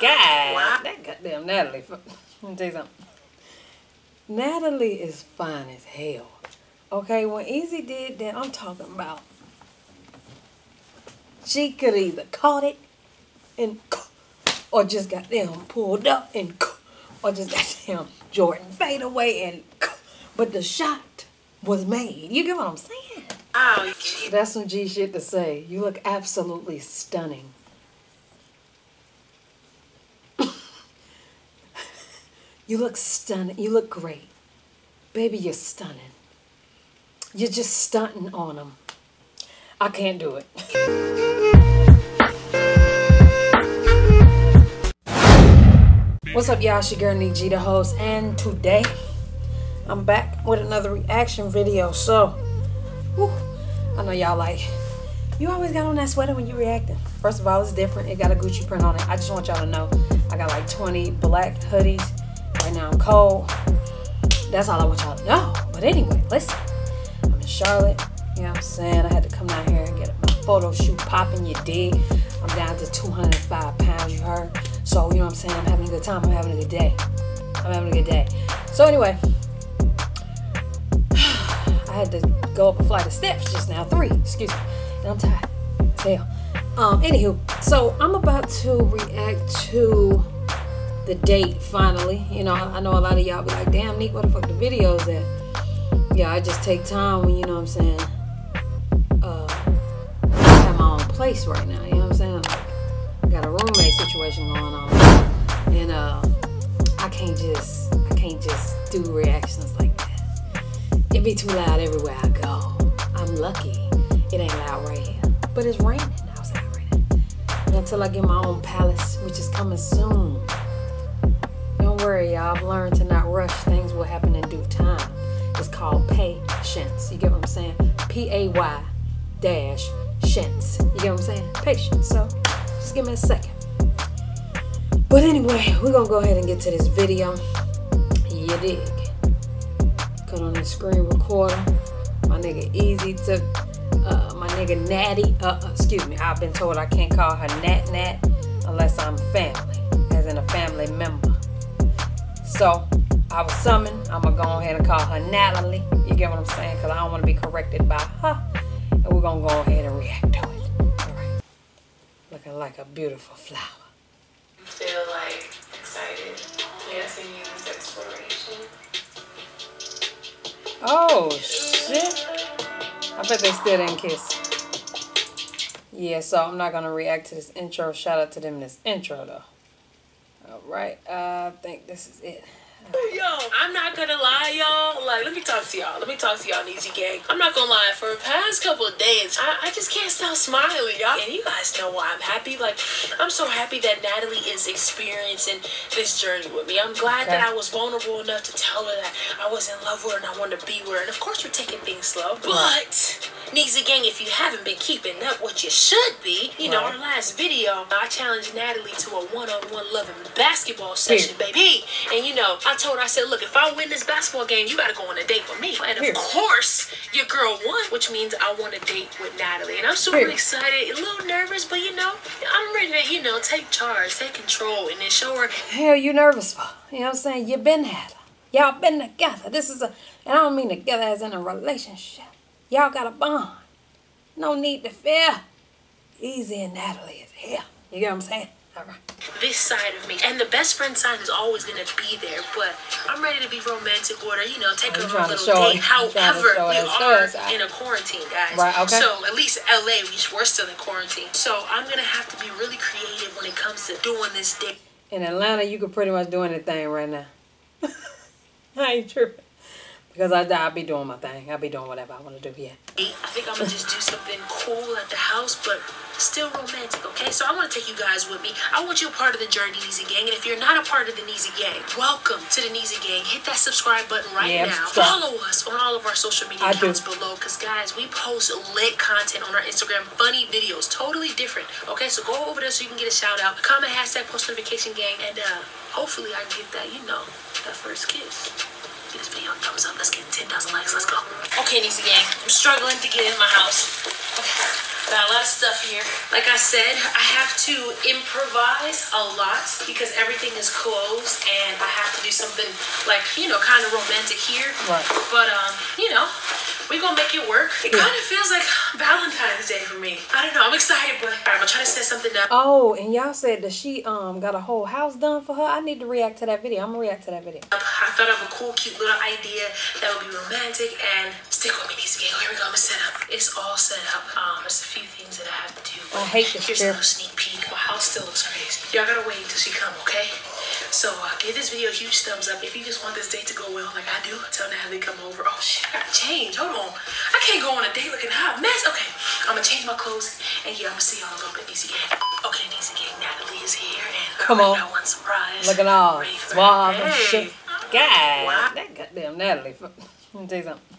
God, that goddamn Natalie. Let me tell you something. Natalie is fine as hell. Okay, when Easy did that, I'm talking about she could either caught it and or just got them pulled up and or just got them Jordan fade away and but the shot was made. You get what I'm saying? Oh, geez. That's some G shit to say. You look absolutely stunning. You look stunning. You look great. Baby, you're stunning. You're just stunting on them. I can't do it. What's up, y'all? It's your girl Nijita, host, and today I'm back with another reaction video. So, whew, I know y'all like, you always got on that sweater when you're reacting. First of all, it's different. It got a Gucci print on it. I just want y'all to know I got like 20 black hoodies. Right now I'm cold. That's all I want y'all to know. But anyway, listen, I'm in Charlotte. You know what I'm saying? I had to come down here and get my photo shoot popping, you dig? I'm down to 205 pounds, you heard? So, you know what I'm saying? I'm having a good time. I'm having a good day. I'm having a good day. So, anyway, I had to go up a flight of steps just now. 3, excuse me. And I'm tired as hell. Anywho, so I'm about to react to the date finally. You know, I know a lot of y'all be like, damn, Nick, where the fuck the video's at? Yeah, I just take time when, you know what I'm saying, I have my own place right now. You know what I'm saying? Got a roommate situation going on, and I can't just do reactions like that. It be too loud everywhere I go. I'm lucky it ain't loud right here, but it's raining outside right now. And until I get my own palace, which is coming soon. Don't worry, y'all. I've learned to not rush. Things will happen in due time. It's called patience. You get what I'm saying? P-A-Y-dash-shence. You get what I'm saying? Patience. So. Just give me a second. But anyway, we're gonna go ahead and get to this video. You dig? Cut on the screen recorder. My nigga Easy took my nigga Natty. Excuse me. I've been told I can't call her Nat Nat unless I'm family, as in a family member. So I was summoned. I'm gonna go ahead and call her Natalie. You get what I'm saying? Because I don't want to be corrected by her. And we're gonna go ahead and react to it. Looking like a beautiful flower. I feel like excited. Yes, and use exploration. Oh shit! I bet they still didn't kiss. Yeah, so I'm not gonna react to this intro. Shout out to them in this intro though. All right, I think this is it. Yo, I'm not gonna lie, y'all. Like, let me talk to y'all. Let me talk to y'all, Easy Gang. I'm not gonna lie. For the past couple of days, I just can't stop smiling, y'all. And you guys know why I'm happy. Like, I'm so happy that Natalie is experiencing this journey with me. I'm glad that I was vulnerable enough to tell her that I was in love with her and I wanted to be with her. And of course, we're taking things slow. But, Easy Gang, if you haven't been keeping up what you should be, you know, our last video, I challenged Natalie to a one-on-one loving basketball session, baby. And, you know, I told her, I said, look, if I win this basketball game, you gotta go on a date with me. And of course, your girl won, which means I want a date with Natalie. And I'm super excited, a little nervous, but you know, I'm ready to, you know, take charge, take control, and then show her. Hell, you nervous for? You know what I'm saying? You been had her. Y'all been together. This is a, and I don't mean together as in a relationship. Y'all got a bond. No need to fear. Easy and Natalie is here. You get what I'm saying? All right. This side of me, and the best friend sign is always gonna be there, but I'm ready to be romantic or to, you know, take her on a little date. However, we are in a quarantine, guys. Right, okay. So at least LA, we're still in quarantine. So I'm gonna have to be really creative when it comes to doing this date. In Atlanta, you could pretty much do anything right now. I ain't tripping. Because I'll be doing my thing. I'll be doing whatever I want to do, yeah. I think I'm going to just do something cool at the house, but still romantic, okay? So I want to take you guys with me. I want you a part of the journey, Easy Gang. And if you're not a part of the Easy Gang, welcome to the Easy Gang. Hit that subscribe button right now. Follow us on all of our social media accounts below. Because, guys, we post lit content on our Instagram. Funny videos. Totally different, okay? So go over there so you can get a shout-out. Comment, hashtag, post notification gang. And hopefully I can get that, you know, that first kiss. Give this video a thumbs up. Let's get 10,000 likes. Let's go. Okay, Easy Gang. I'm struggling to get in my house. Okay. Got a lot of stuff here. Like I said, I have to improvise a lot because everything is closed and I have to do something like, you know, kind of romantic here. Right. But, you know, we're going to make it work. It kind of feels like Valentine's Day for me. I don't know. I'm excited, but I'm trying to set something up. Oh, and y'all said that she got a whole house done for her. I need to react to that video. I'm going to react to that video. I thought of a cool, cute little idea that would be romantic, and stick with me, Nijita. Here we go. I'm going to set up. It's all set up. There's a few things that I have to do. I hate this. Here's a little sneak peek. My house still looks crazy. Y'all got to wait until she come, okay? So give this video a huge thumbs up if you just want this day to go well like I do. Tell Natalie come over. Oh shit, I gotta change. Hold on. I can't go on a date looking hot mess. Okay, I'm gonna change my clothes and yeah, I'm gonna see y'all in a little bit. Easy gang. Okay, Easy gang. Natalie is here and come on. I got one surprise. Look at all suave and shit. God, wow. That goddamn Natalie. Let me tell you something.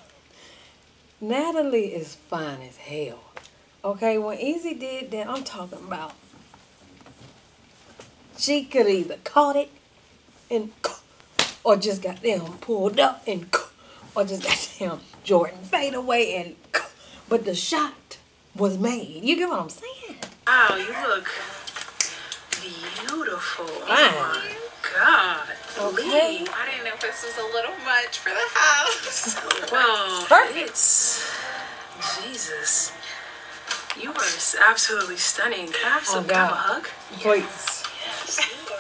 Natalie is fine as hell. Okay, when Easy did that, I'm talking about. She could either caught it and or just got them pulled up and or just got them Jordan fade away and but the shot was made. You get what I'm saying? Wow, you look beautiful. Fine. Oh my God. Okay. I didn't know if this was a little much for the house. Well, perfect. It's Jesus. You are absolutely stunning. Can I have some kind of hug? Please. Yes, you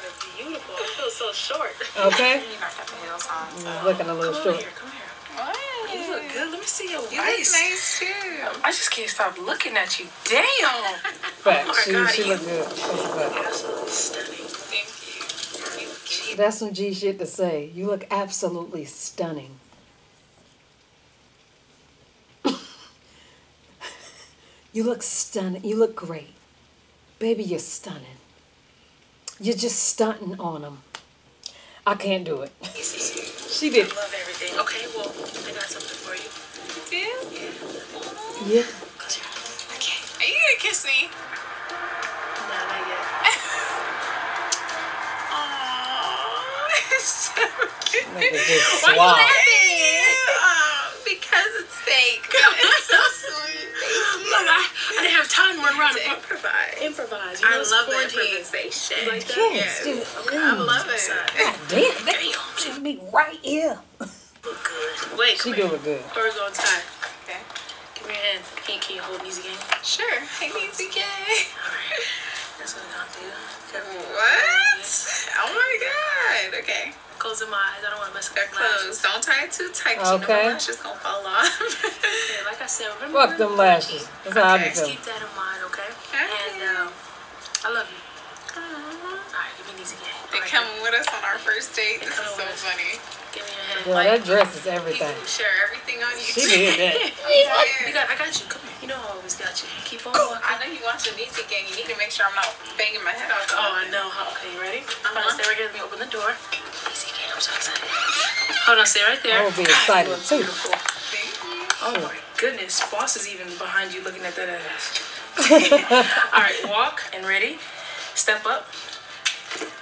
are beautiful. I feel so short. Okay. You might have the heels on. So. Looking a little short. Come here. What? You look good. Let me see your waist. You look nice too. I just can't stop looking at you. Damn. But oh she look good. Absolutely stunning. Thank you. That's some G shit to say. You look absolutely stunning. You look stunning. You look great. Baby, you're stunning. You're just stunting on them. I can't do it. She did. I love everything. Okay, well, I got something for you. Yeah? Yeah. Close your eyes. Okay. Are you going to kiss me? No, not yet. Aww. It's so cute. Why are you laughing? Because it's fake. It's so sweet. Look, I didn't have time to run around to improvise. Improvise. You know, I love the improvisation. Like that? Yes, dude. Okay, I love it. Damn, damn. She should be right here. Look good. Wait, she doing good. Horizontal tie. Okay. Give me your hand. Hey, can you hold Easy gang? Sure. Hey, Easy gang. All right. That's what I'm gonna do. What? Oh my God. Okay. Closing my eyes. I don't want to mess up my lashes. Don't tie it too tight. Okay. You know my lashes gonna fall off. Yeah, like I said, remember. Fuck them lashes. That's how I feel. Keep that in mind, okay? And I love you. All right, give me these again. They come with us on our first date. This is so funny. Give me your hand. Girl, that dress is everything. You share everything on YouTube. She did that. I got you. Come here. You know I always got you. Keep on walking. I know you watching these again. You need to make sure I'm not banging my head off. Oh, I know. Okay, you ready? I'm gonna stay right here. Let me open the door. I'm so excited. Hold on, stay right there. I will be excited too. Beautiful. Thank you. Oh my goodness, boss is even behind you looking at that ass. All right, walk and ready. Step up.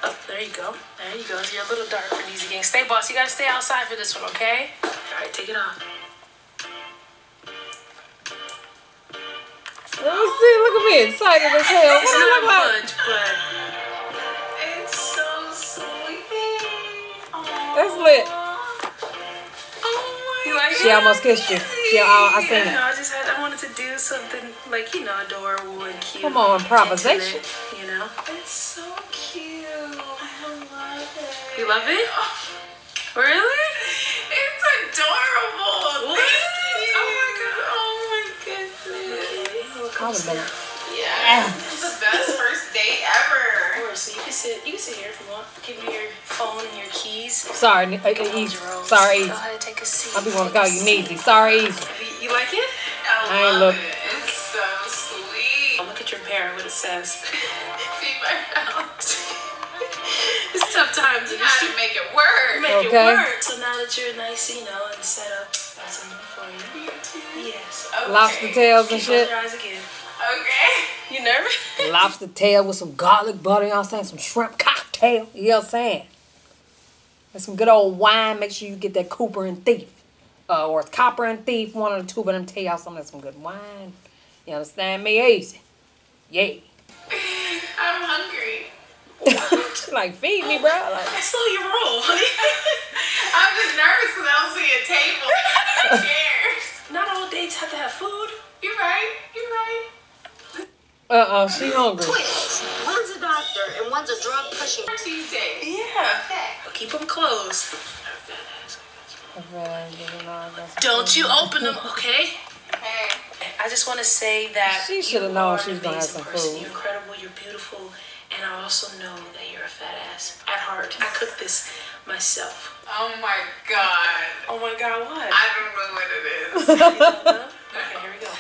Up, there you go. There you go. You're a little dark for an Easy gang. Stay, boss. You gotta stay outside for this one, okay? All right, take it off. Let me see. Look at me, excited as hell. It's not much, but. That's lit. Oh my God. She almost kissed you. Yeah, I seen it. I wanted to do something like, you know, adorable and cute. Come on, improvisation. Intimate, you know? It's so cute. I love it. You love it? Oh. Really? It's adorable. What? Thank you. Oh my God. Oh my goodness. Yeah. This is the best first date ever. So you can sit here if you want. Give me your phone and your keys. Sorry, Easy. Sorry, Easy. Go ahead and take a seat. I be want to call you Neasy. Sorry, Easy. You like it? I love it. It's so sweet. I'll look at your parent, what it says. Feed my house. It's tough times. You have to make it work. Make it work. So now that you're nice, you know, and set up, got something for you. Yes. Okay. Lobster tails and shit. Close your eyes again. Okay. You nervous? Lobster tail with some garlic butter, you know what I'm saying? Some shrimp cocktail, you know what I'm saying? And some good old wine. Make sure you get that Copper and Thief. Or Copper and Thief, one of the two, but I'm telling y'all something that's some good wine. You understand me? Easy. Yay. I'm hungry. Like, feed me, bro. Like, I saw your roll, honey. I'm just nervous because I don't see a table. Who cares? Not all dates have to have food. You're right. You're right. Uh-oh, she hungry. Twins. One's a doctor and one's a drug pushing. Tuesday. Yeah. Okay. We'll keep them closed. Don't you open them, okay? Hey. I just want to say that she should have known she was going to have some food. You're incredible. You're beautiful. And I also know that you're a fat ass at heart. I cooked this myself. Oh my god. Oh my god, what? I don't know what it is. Okay, here we go.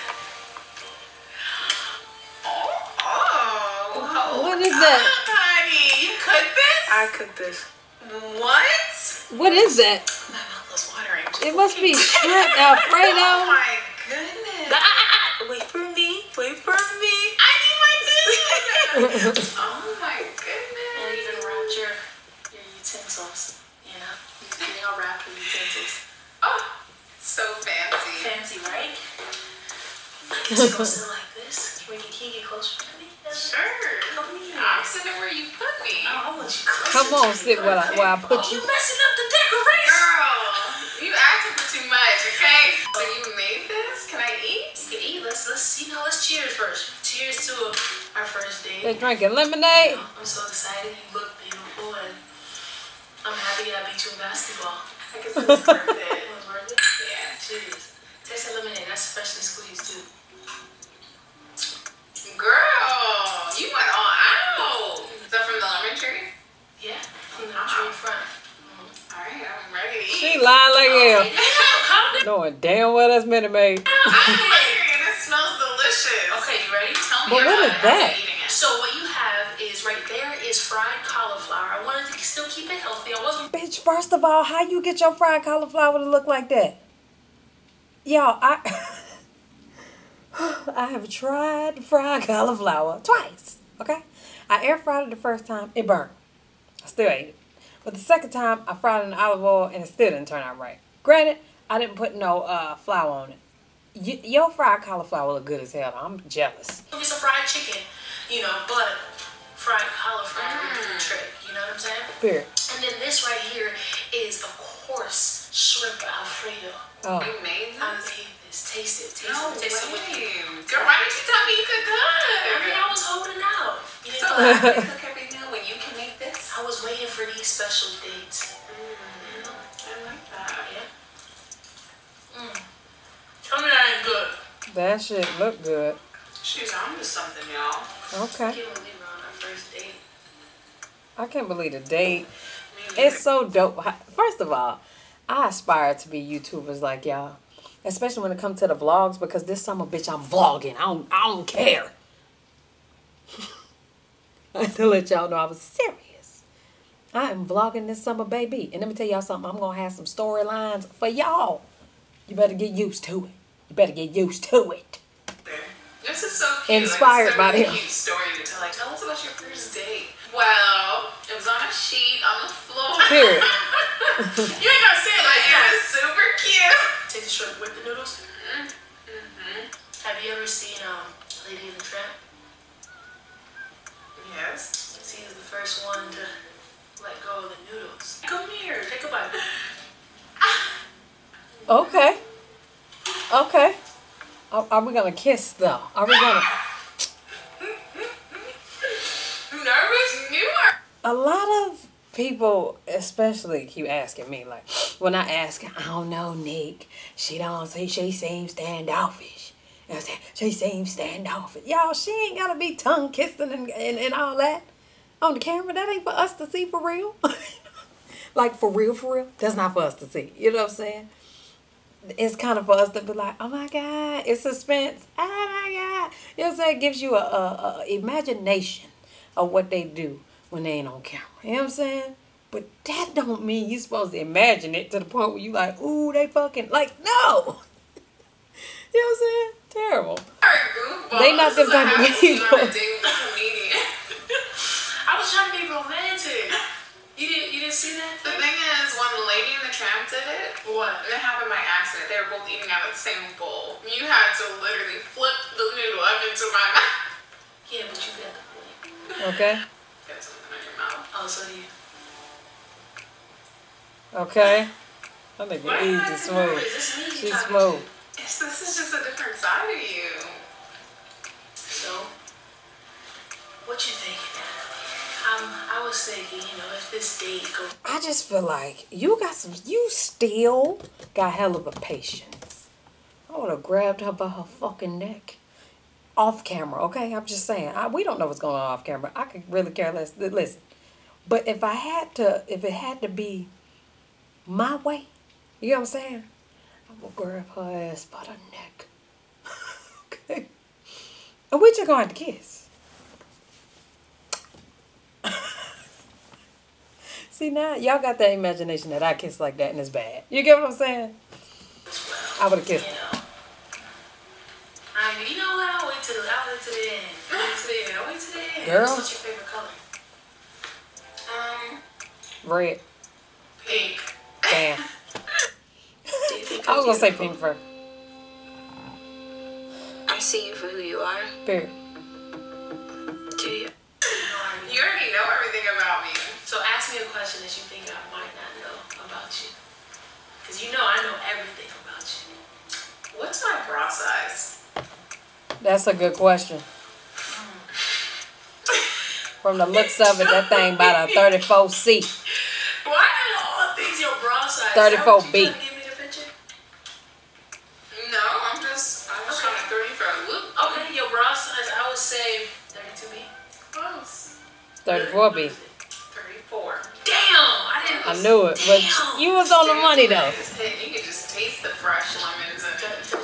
Oh. What is that? Oh, honey, you cooked this? I cooked this. What? What is that? My mouth is watering. It must be shrimp Alfredo. Oh my goodness. Wait for me. Wait for me. I need my business. Oh my goodness. And even wrapped your utensils. You know? They all wrapped your utensils. Oh, so fancy. Fancy, right? It's supposed to like this. Can you get closer to me? Sure. I'm sitting where you put me. I want you closer. Come on, sit where I put you. Oh, you messing up the decoration. Girl, you asking for too much, okay? So you made this? Can I eat? You can eat. Let's you know, let's cheers first. Cheers to our first date. They're drinking lemonade. You know, I'm so excited. You look beautiful, and I'm happy I beat you in basketball. I guess it was worth it. It was worth it? Yeah. Cheers. Taste that lemonade. That's freshly squeezed too. Girl, you went all out. Is that from the lemon tree? Yeah, from the lemon tree in front. All right, I'm ready to eat. She lying like hell. Knowing damn well that's Minute Maid. I'm hungry and it smells delicious. Okay, you ready? Tell me about it. But what is that? So what you have is right there is fried cauliflower. I wanted to still keep it healthy. I wasn't. Bitch, first of all, how you get your fried cauliflower to look like that? Y'all, I have tried fried cauliflower twice, okay? I air fried it the first time, it burned. I still ate it. But the second time, I fried it in olive oil and it still didn't turn out right. Granted, I didn't put no flour on it. Your fried cauliflower look good as hell. I'm jealous. It's a fried chicken, you know, but fried cauliflower is a trick, you know what I'm saying? Period. And then this right here is, of course, shrimp Alfredo. Oh. You made this? I made this. Taste it. Taste it. Taste it with you. Girl, why didn't you tell me you could cook? I mean, I was holding out. You didn't know I could cook every meal when you can make this? I was waiting for these special dates. Mm. I like that. Yeah. Mm. Tell me that ain't good. That shit look good. She's on to something, y'all. Okay. I can't believe we're on our first date. I can't believe the date. It's so dope. First of all, I aspire to be YouTubers like y'all, especially when it comes to the vlogs, because this summer, bitch, I'm vlogging. I don't care. I had to let y'all know I was serious. I am vlogging this summer, baby. And let me tell y'all something. I'm going to have some storylines for y'all. You better get used to it. You better get used to it. This is so cute. Inspired by them. Cute story to tell. Like, tell us about your first date. Well, it was on a sheet on the floor. Period. You ain't gonna say it like that. It's super cute. Take the shrimp with the noodles. Have you ever seen Lady and the Tramp? Yes. He was the first one to let go of the noodles. Come here. Take a bite. Okay. Okay. Are we gonna kiss though? Are we gonna? Nervous newer. A lot of people, especially, keep asking me like, when I ask, I don't know, Nick. She seems standoffish. You know what I'm saying? She seems standoffish. Y'all, she ain't gotta be tongue kissing and all that on the camera. That ain't for us to see for real. Like for real. That's not for us to see. You know what I'm saying? It's kind of for us to be like, oh my god, it's suspense. Oh my god, you know what I'm saying? It gives you a imagination of what they do when they ain't on camera. You know what I'm saying? But that don't mean you supposed to imagine it to the point where you like, ooh, they fucking like no. You know what I'm saying? Terrible. They not them type of people. I was trying to be romantic. You didn't see that? The thing is, one lady. Lady and the Tramp did it. What? And it happened by accident. They were both eating out of the same bowl. You had to literally flip the noodle up into my mouth. Yeah, but you got the point. Okay. You got something in your mouth. Oh, so do you. Okay. I think it easy to smoke. She smoked. This is just a different side of you. So, what you thinking? I was thinking, you know, if this date goes... I just feel like you got some... You still got hell of a patience. I would have grabbed her by her fucking neck. Off camera, okay? I'm just saying. We don't know what's going on off camera. I could really care less. Listen. But if I had to... If it had to be... my way, you know what I'm saying? I'm gonna grab her ass by the neck. Okay. And we're just gonna have to kiss. See, now y'all got that imagination that I kiss like that and it's bad. You get what I'm saying? Well, I would have kissed. You know what? I'll wait till the end. I'll wait till the end. Girl. What's your favorite color? Red. Pink. Damn. I was gonna say pink fur. I see you for who you are. Fair. Do you? You already know everything about me. So ask me a question that you think I might not know about you. Because you know I know everything about you. What's my bra size? That's a good question. From the looks of it, that thing about a 34C. 34B. No, I'm just trying to 34. Look, okay, your bra size, I would say 32B. Close. 34B. 34. Damn, I knew it, but you was on the money though. You can just taste the fresh lemons in it. Yeah. Oh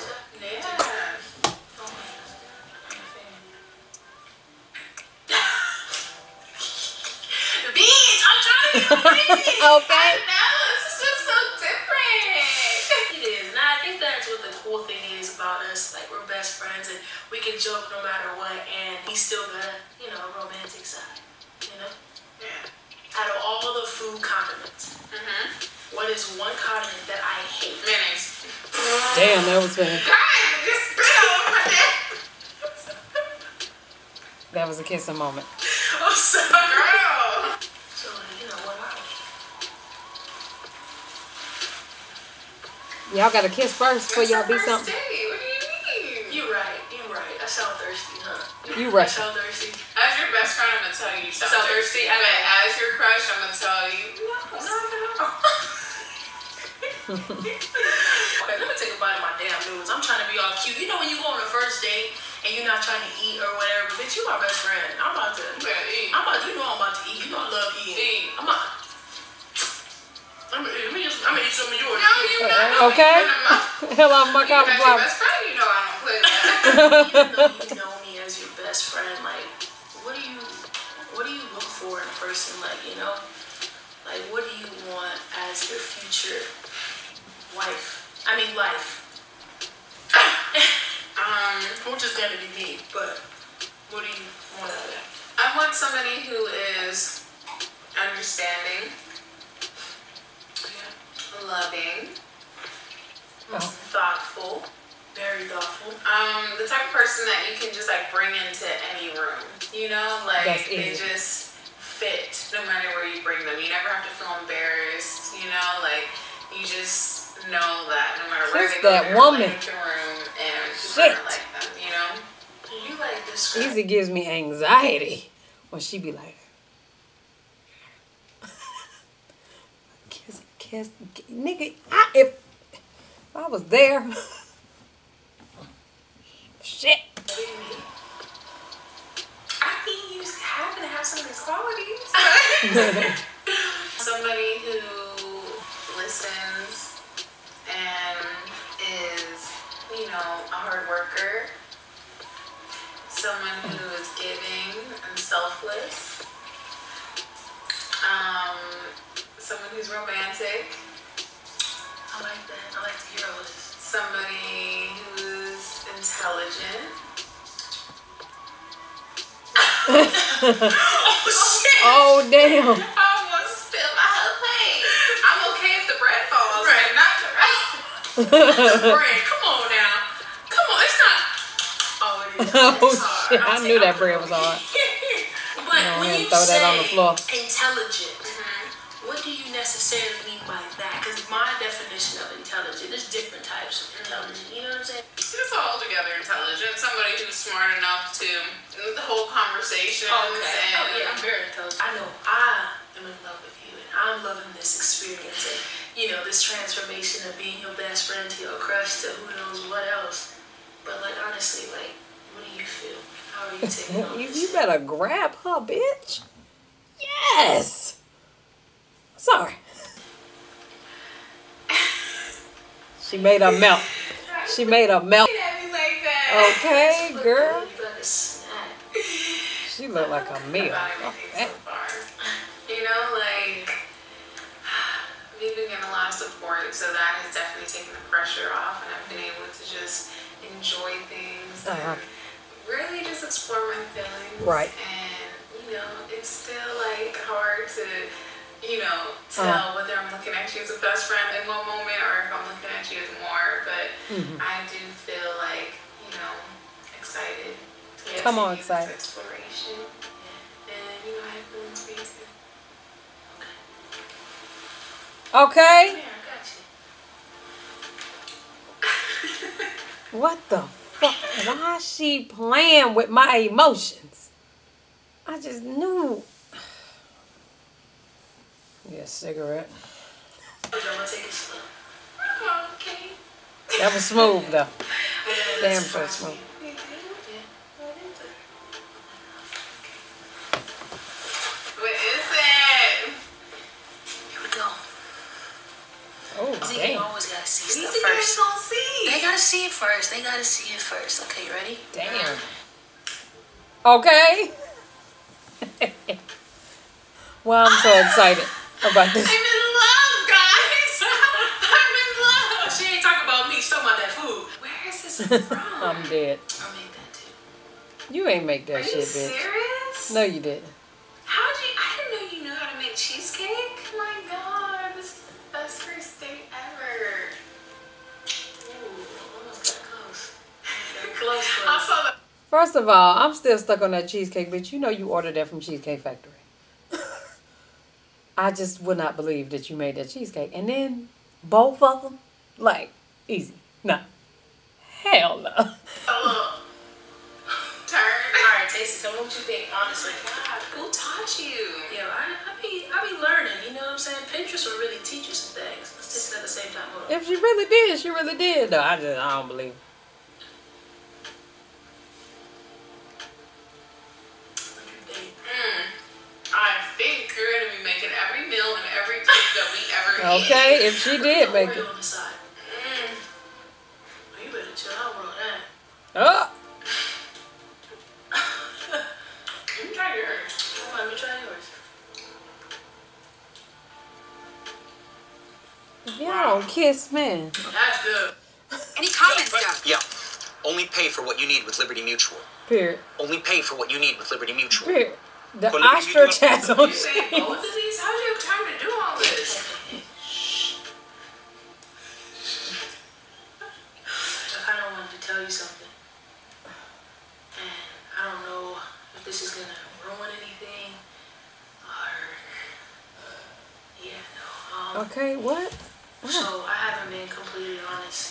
my god. Bitch, I'm trying to get a bitch. Okay. Like we're best friends and we can joke no matter what, and we still got, you know, a romantic side, you know? Yeah. Out of all the food condiments, what is one condiment that I hate? Mayonnaise. Damn, that was bad. God, you spit all over that. That was a kissing moment. I'm sorry. Girl. So, you know, what are we? Y'all gotta kiss first before y'all be something. I sound thirsty, huh? You right. I sound thirsty. As your best friend, I'm gonna tell you sound thirsty. I mean, as your crush, I'm gonna tell you no. Okay, let me take a bite of my damn noodles. I'm trying to be all cute. You know when you go on a first date and you're not trying to eat or whatever, but bitch, you my best friend. I'm about to eat. You know I'm about to eat. You know I love eating. I'm gonna eat some of yours. No, you not. Okay. Hell, I'm my copper block. You know I don't play that. Even though you know me as your best friend, like, what do you look for in a person? Like, you know, like, what do you want as your future wife? I mean, life. Which is gonna be me. But what do you want out of that? I want somebody who is understanding, loving, thoughtful. Very thoughtful. The type of person that you can just like bring into any room. You know, like they just fit no matter where you bring them. You never have to feel embarrassed. You know, like you just know that no matter where they go, that woman. Like, your room and shit. Like them, you know, you like this. Easy gives me anxiety when she be like, kiss, nigga. If I was there. Shit. I think you just happen to have some of these qualities. Somebody who listens and is, you know, a hard worker. Someone who is giving and selfless. Someone who's romantic. I like that. I like the heroes. Somebody who intelligent. Oh shit! Oh damn! I almost spilled my whole plate. I'm okay if the bread bread. Come on now. Come on. It's not. Oh, it is. Oh, shit. I knew that bread was hard. But no, when you throw that on the floor. Intelligent, what do you necessarily mean by that? Because my definition of intelligent, there's different types of intelligent. You know what I'm saying? It's all together intelligent. Somebody who's smart enough to the whole conversation. Okay. Oh, yeah, I'm very intelligent. I know I am in love with you, and I'm loving this experience. And, you know, this transformation of being your best friend to your crush to who knows what else. But like honestly, like, what do you feel? How are you taking on this? You better grab her, bitch. Yes. Sorry. She made her melt. She made her melt. Okay, girl. She looked like a meal. You know, like, we've been getting a lot of support, so that has definitely taken the pressure off, and I've been able to just enjoy things and really just explore my feelings. Right. And, you know, it's still, like, hard to... you know, tell whether I'm looking at you as a best friend in one moment or if I'm looking at you as more, but I do feel like, you know, excited to get to excited exploration. And you know I have feelings for you too. Okay. Yeah, I got you. What the fuck? Why is she playing with my emotions? I just knew. Get a cigarette. That was smooth though. Damn, so smooth. What is it? Here we go. Oh, see, you always gotta see stuff first. They gotta see it first. They gotta see it first. Okay, you ready? Damn. Okay. Well, I'm so excited. About this. I'm in love, guys. I'm in love. She ain't talking about me. She's talking about that food. Where is this from? I'm dead. I made that too. You ain't make that shit, bitch. Are you serious? No, you didn't. How'd you? I didn't know you knew how to make cheesecake. Oh my God, this is the best first date ever. Ooh, almost got close. Close. I saw that. First of all, I'm still stuck on that cheesecake, bitch. You know you ordered that from Cheesecake Factory. I just would not believe that you made that cheesecake. And then both of them, like, easy. No. Hell no. Turn. All right, taste it. So what would you think, honestly? God, who taught you? Yeah, I be learning, you know what I'm saying? Pinterest will really teach you some things. Let's taste it at the same time. Hold on. If she really did. No, I don't believe it. Okay, if she did make it. You better chill out on that. Oh! Let me try yours. Come on, let me try yours. Y'all don't kiss, man. That's good. Any comments, Doc? Yeah. Only pay for what you need with Liberty Mutual. Period. Only pay for what you need with Liberty Mutual. Period. The ostrich has on you. Say both of these? How do you have time to do all this? Tell you something, and I don't know if this is gonna ruin anything or yeah, no. Okay, what? So I haven't been completely honest,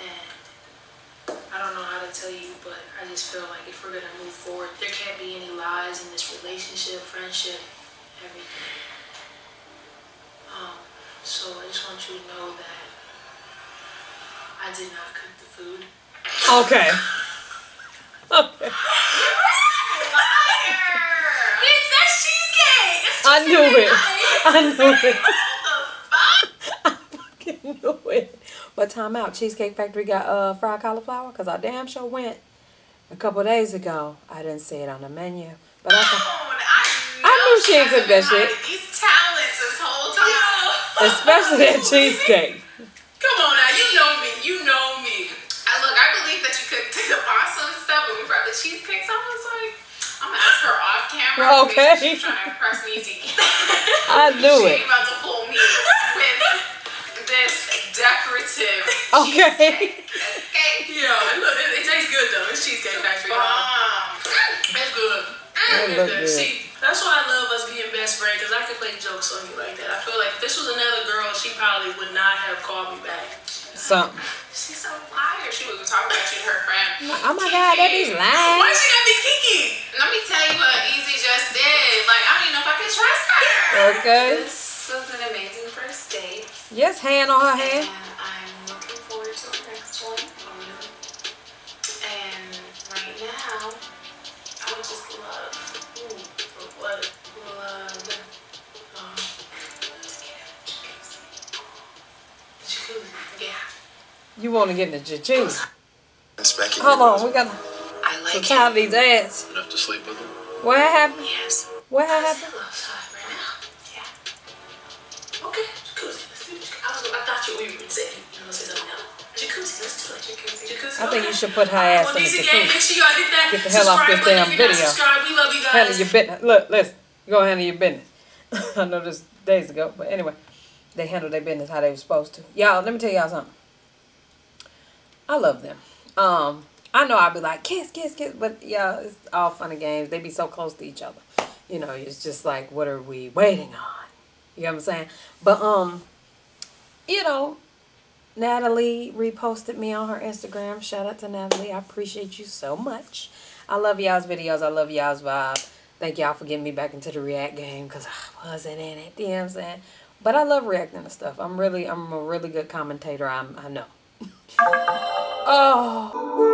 and I don't know how to tell you, but I just feel like if we're gonna move forward, there can't be any lies in this relationship, friendship, everything. So I just want you to know that. I did not cook the food. Okay. Okay. It's that cheesecake. It's I knew it. I knew it. I fucking knew it. But time out. Cheesecake Factory got fried cauliflower because I damn sure went a couple of days ago. I didn't see it on the menu, but I knew she ain't cooked that shit. These talents this whole time, especially that cheesecake. Come on now, you know me, Look, I believe that you could do the pasta and stuff, but we brought the cheesecake, so I was like, I'm gonna ask her off camera. Okay. She's trying to impress me. I knew it. She about to fool me with this decorative cheesecake. Okay. Yeah, look, it tastes good though. It's Cheesecake Factory. It's good. It looks good. See, that's why I love us being best friends, because I can play jokes on you like that. I feel like if this was another girl, she probably would not have called me back. Something. She's so liar. She was talking about you to her friend. Oh my Kiki. God, that is lying. Why she gotta be Kiki? Let me tell you what Easy just did. Like, I don't even know if I can trust her. Okay. This was an amazing first date. Yes, hand on her hand. And I'm looking forward to the next one. And right now, I would just love. You want to get in the jacuzzi. Hold on, we got to tie these ads. Enough to sleep with them. What happened? Yes. What happened? I right now. Yeah. Okay, jacuzzi. I thought you were saying you want to say something else. Jacuzzi, let's do it. Jacuzzi. I think you should put her ass in the jacuzzi. Make sure y'all get the hell off this damn video. We love you guys. Handle your business. Look, listen. Go handle your business. I know this days ago, but anyway. They handled their business how they were supposed to. Y'all, let me tell y'all something. I love them. I know I'll be like, kiss, kiss, kiss. But, yeah, it's all fun and games. They be so close to each other. You know, it's just like, what are we waiting on? You know what I'm saying? But, you know, Natalie reposted me on her Instagram. Shout out to Natalie. I appreciate you so much. I love y'all's videos. I love y'all's vibe. Thank y'all for getting me back into the React game because I wasn't in it. You know what I'm saying? But I love reacting to stuff. I'm a really good commentator. I know. Oh.